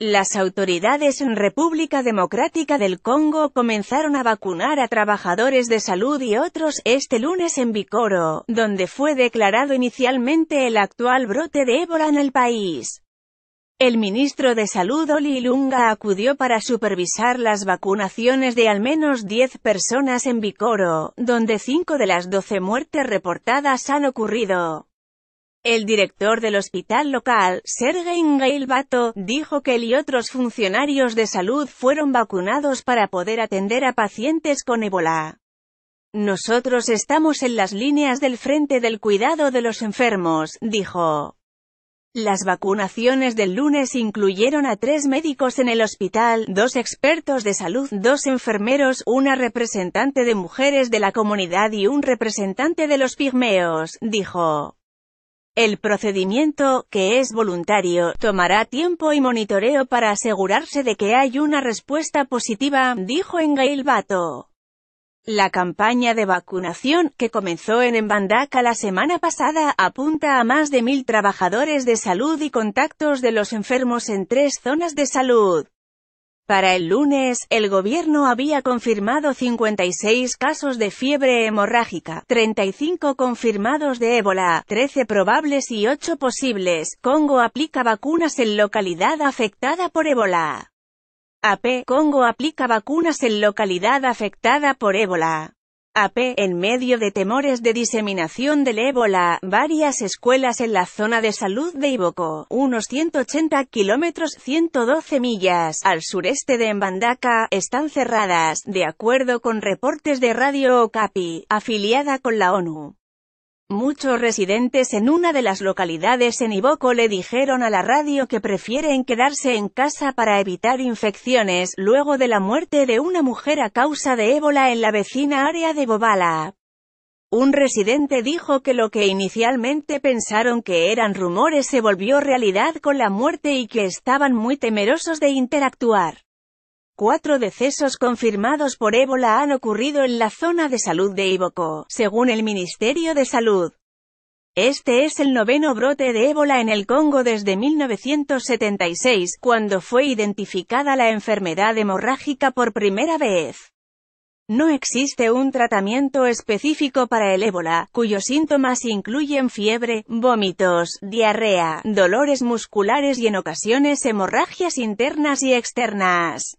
Las autoridades en República Democrática del Congo comenzaron a vacunar a trabajadores de salud y otros, este lunes en Bikoro, donde fue declarado inicialmente el actual brote de ébola en el país. El ministro de Salud Oly Ilunga acudió para supervisar las vacunaciones de al menos 10 personas en Bikoro, donde 5 de las 12 muertes reportadas han ocurrido. El director del hospital local, Sergei Ingail Bato, dijo que él y otros funcionarios de salud fueron vacunados para poder atender a pacientes con ébola. «Nosotros estamos en las líneas del frente del cuidado de los enfermos», dijo. Las vacunaciones del lunes incluyeron a 3 médicos en el hospital, 2 expertos de salud, 2 enfermeros, una representante de mujeres de la comunidad y un representante de los pigmeos, dijo. El procedimiento, que es voluntario, tomará tiempo y monitoreo para asegurarse de que hay una respuesta positiva, dijo Ngaïl Bato. La campaña de vacunación, que comenzó en Mbandaka la semana pasada, apunta a más de 1000 trabajadores de salud y contactos de los enfermos en 3 zonas de salud. Para el lunes, el gobierno había confirmado 56 casos de fiebre hemorrágica, 35 confirmados de ébola, 13 probables y 8 posibles. Congo aplica vacunas en localidad afectada por ébola. AP. Congo aplica vacunas en localidad afectada por ébola. AP. En medio de temores de diseminación del ébola, varias escuelas en la zona de salud de Ivoco, unos 180 kilómetros 112 millas, al sureste de Mbandaka, están cerradas, de acuerdo con reportes de Radio Ocapi, afiliada con la ONU. Muchos residentes en una de las localidades en Iboko le dijeron a la radio que prefieren quedarse en casa para evitar infecciones, luego de la muerte de una mujer a causa de ébola en la vecina área de Bobala. Un residente dijo que lo que inicialmente pensaron que eran rumores se volvió realidad con la muerte y que estaban muy temerosos de interactuar. 4 decesos confirmados por ébola han ocurrido en la zona de salud de Iboko, según el Ministerio de Salud. Este es el 9º brote de ébola en el Congo desde 1976, cuando fue identificada la enfermedad hemorrágica por primera vez. No existe un tratamiento específico para el ébola, cuyos síntomas incluyen fiebre, vómitos, diarrea, dolores musculares y en ocasiones hemorragias internas y externas.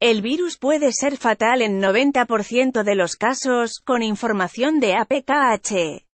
El virus puede ser fatal en 90% de los casos, con información de APKH.